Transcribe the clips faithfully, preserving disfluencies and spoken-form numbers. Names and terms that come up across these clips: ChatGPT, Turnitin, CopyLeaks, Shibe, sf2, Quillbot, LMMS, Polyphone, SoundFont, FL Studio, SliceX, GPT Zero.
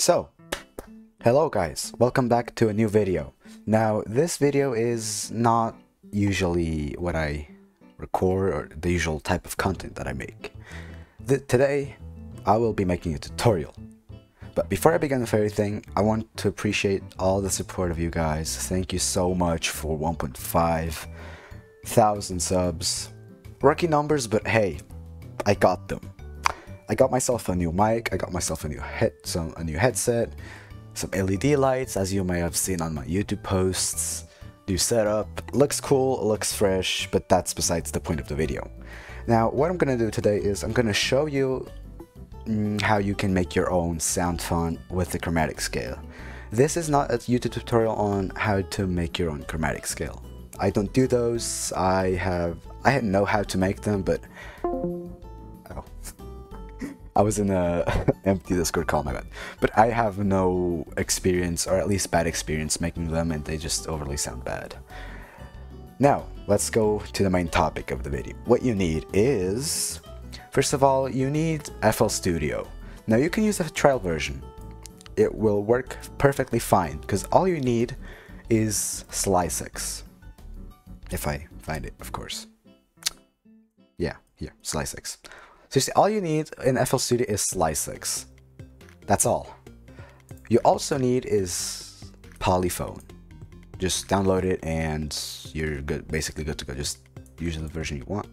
So, hello guys, welcome back to a new video. Now, this video is not usually what I record or the usual type of content that I make. Th today, I will be making a tutorial. But before I begin with everything, I want to appreciate all the support of you guys. Thank you so much for one point five thousand subs. Rookie numbers, but hey, I got them. I got myself a new mic, I got myself a new head, some a new headset, some L E D lights, as you may have seen on my YouTube posts. New setup, looks cool, looks fresh, but that's besides the point of the video. Now, what I'm gonna do today is I'm gonna show you mm, how you can make your own sound font with the chromatic scale. This is not a YouTube tutorial on how to make your own chromatic scale. I don't do those. I have I know how to make them, but. I was in a empty Discord call, my bad. But I have no experience, or at least bad experience, making them, and they just overly sound bad. Now, let's go to the main topic of the video. What you need is, first of all, you need F L Studio. Now, you can use a trial version. It will work perfectly fine, because all you need is SliceX. If I find it, of course. Yeah, here, SliceX. So you see, all you need in F L Studio is SliceX. That's all. You also need is Polyphone. Just download it and you're good, basically good to go. Just use the version you want.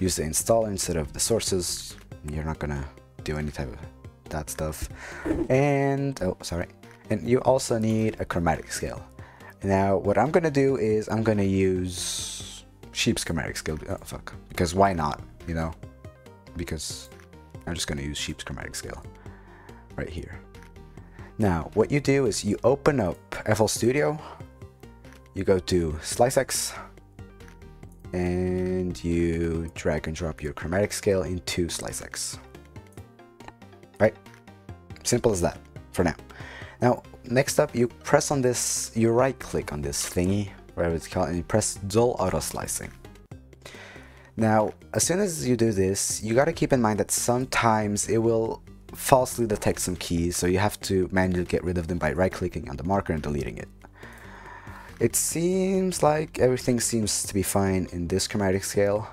Use the installer instead of the sources. You're not gonna do any type of that stuff. And, oh, sorry. And you also need a chromatic scale. Now, what I'm gonna do is I'm gonna use Shibe's chromatic scale. Oh, fuck. Because why not, you know? Because I'm just going to use Shibe's chromatic scale right here. Now, what you do is you open up F L Studio, you go to SliceX, and you drag and drop your chromatic scale into SliceX. Right? Simple as that for now. Now, next up, you press on this, you right click on this thingy, whatever it's called, and you press Dual Auto Slicing. Now, as soon as you do this, you gotta keep in mind that sometimes it will falsely detect some keys, so you have to manually get rid of them by right-clicking on the marker and deleting it. It seems like everything seems to be fine in this chromatic scale.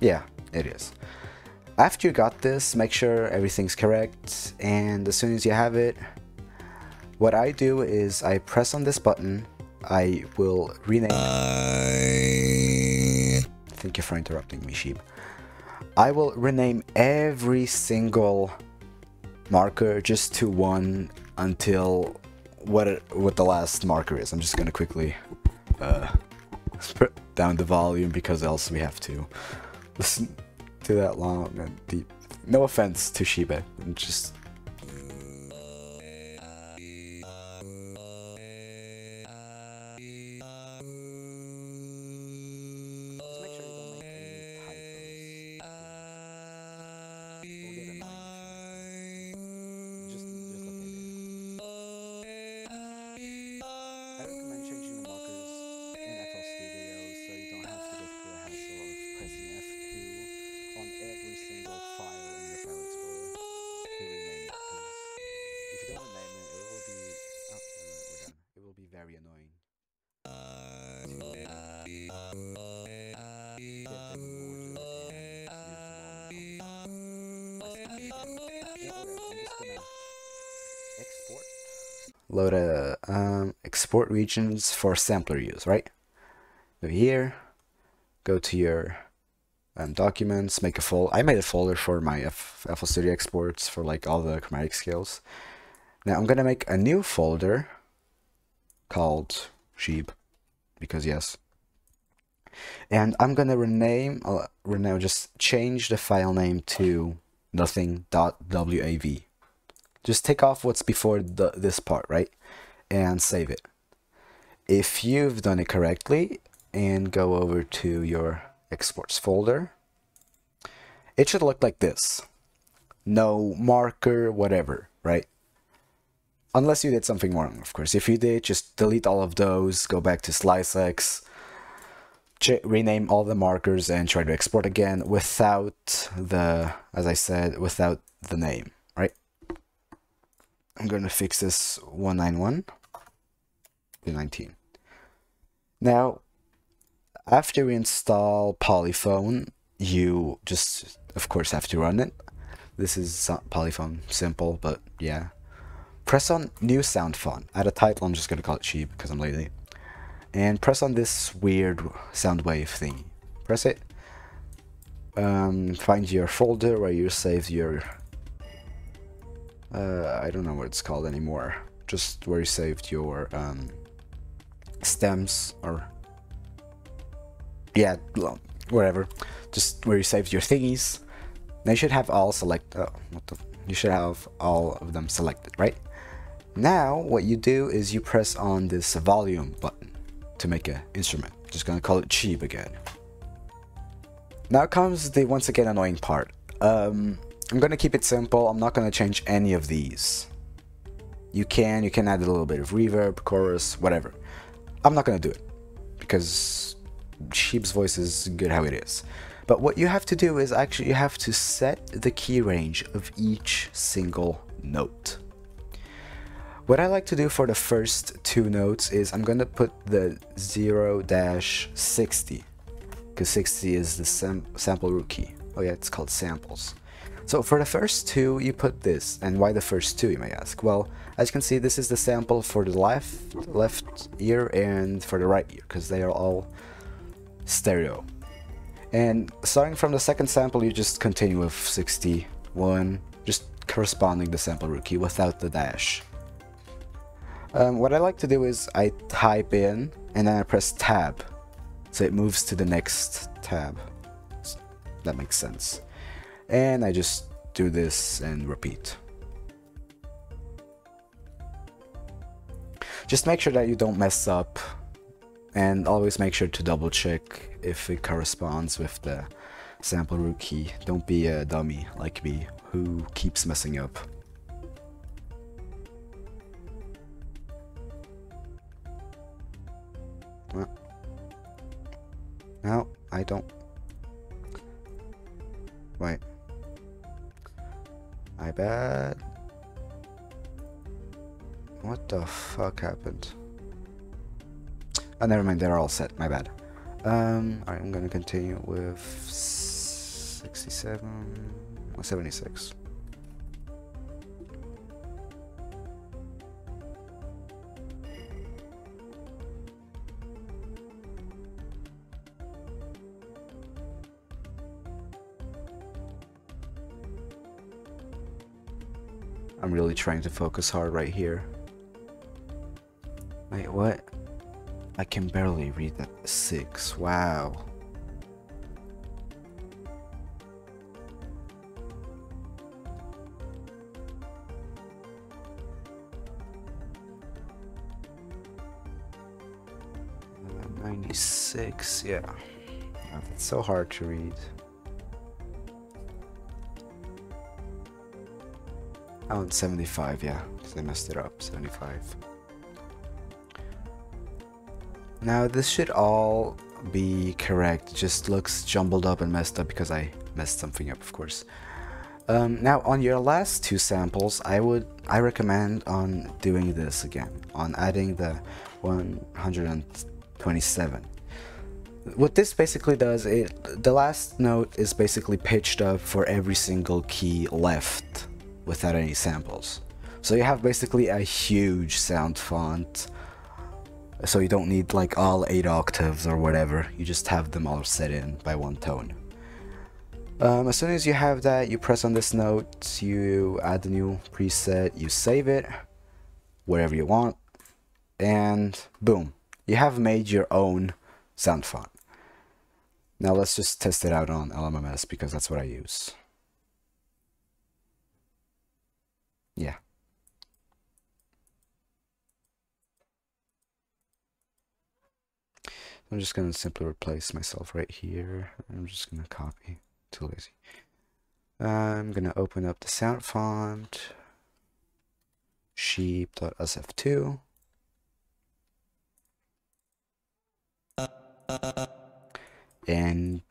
Yeah, it is. After you got this, make sure everything's correct, and as soon as you have it, what I do is I press on this button, I will rename I... Thank you for interrupting me, Shibe. I will rename every single marker just to one until what it, what the last marker is. I'm just gonna quickly uh, put down the volume because else we have to listen to that long and deep. No offense to Shibe, I'm just. Load a um, export regions for sampler use, right? Go here, go to your um, documents, make a folder. I made a folder for my F L Studio exports for like all the chromatic scales. Now I'm gonna make a new folder called Shibe, because yes. And I'm gonna rename, uh, rename, just change the file name to nothing dot wav. Just take off what's before the, this part, right? And save it. If you've done it correctly, and go over to your exports folder, it should look like this. No marker, whatever, right? Unless you did something wrong, of course. If you did, just delete all of those, go back to SliceX, rename all the markers and try to export again without the, as I said, without the name, right? I'm going to fix this one ninety-one to nineteen. Now, after we install Polyphone, you just, of course, have to run it. This is Polyphone, simple, but yeah. Press on New Sound Font. Add a title, I'm just going to call it Shibe because I'm lazy. And press on this weird sound wave thingy. Press it. Um, find your folder where you saved your... Uh, I don't know what it's called anymore. Just where you saved your um, stems or... Yeah, wherever. Just where you saved your thingies. Now you should have all select... Oh, what the... You should have all of them selected, right? Now, what you do is you press on this volume button to make an instrument. I'm just gonna call it Shibe again. Now comes the once again annoying part. Um, I'm gonna keep it simple. I'm not gonna change any of these. You can, you can add a little bit of reverb, chorus, whatever. I'm not gonna do it because Shibe's voice is good how it is. But what you have to do is actually you have to set the key range of each single note. What I like to do for the first two notes is I'm going to put the zero dash sixty, because sixty is the sam sample root key. Oh yeah, it's called samples. So for the first two, you put this. And why the first two, you may ask? Well, as you can see, this is the sample for the left, left ear and for the right ear, because they are all stereo. And starting from the second sample, you just continue with sixty-one, just corresponding the sample root key without the dash. Um, what I like to do is I type in and then I press tab, so it moves to the next tab. So that makes sense. And I just do this and repeat. Just make sure that you don't mess up. And always make sure to double check if it corresponds with the sample root key. Don't be a dummy like me who keeps messing up. Well, no, I don't. Wait. I bet. What the fuck happened? Oh, never mind, they're all set, my bad. Um, alright, I'm gonna continue with sixty-seven or seventy-six. I'm really trying to focus hard right here. Wait, what? I can barely read that six. Wow. ninety-six. Yeah. Oh, that's so hard to read. Oh, and seventy-five. Yeah, because I messed it up. seventy-five. Now this should all be correct, just looks jumbled up and messed up because I messed something up, of course. Um, now on your last two samples, I would I recommend on doing this again, on adding the one twenty-seven. What this basically does, it the last note is basically pitched up for every single key left without any samples. So you have basically a huge sound font. So you don't need like all eight octaves or whatever, you just have them all set in by one tone. Um, as soon as you have that, you press on this note, you add the new preset, you save it, whatever you want, and boom, you have made your own sound font. Now let's just test it out on L M M S because that's what I use. Yeah. I'm just going to simply replace myself right here. I'm just going to copy. Too lazy. I'm going to open up the sound font. Shibe dot S F two. then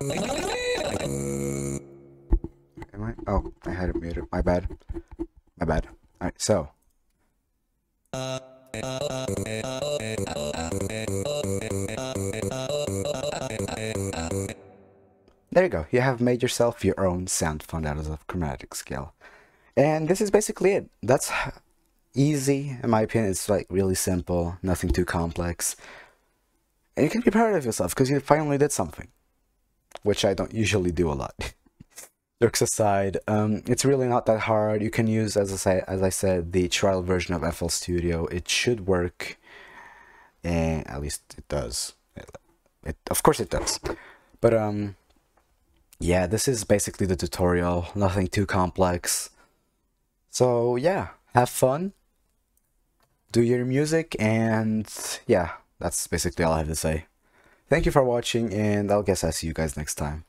am I? Oh, I had it muted. My bad. My bad. All right, so. There you go. You have made yourself your own sound font out of the chromatic scale. And this is basically it. That's easy, in my opinion. It's like really simple, nothing too complex. And you can be proud of yourself because you finally did something, which I don't usually do a lot. Jokes aside, um, it's really not that hard. You can use, as I, say, as I said, the trial version of F L Studio. It should work, and at least it does. It, it, of course it does. But um, yeah, this is basically the tutorial. Nothing too complex. So yeah, have fun, do your music, and yeah, that's basically all I have to say. Thank you for watching, and I'll guess I'll see you guys next time.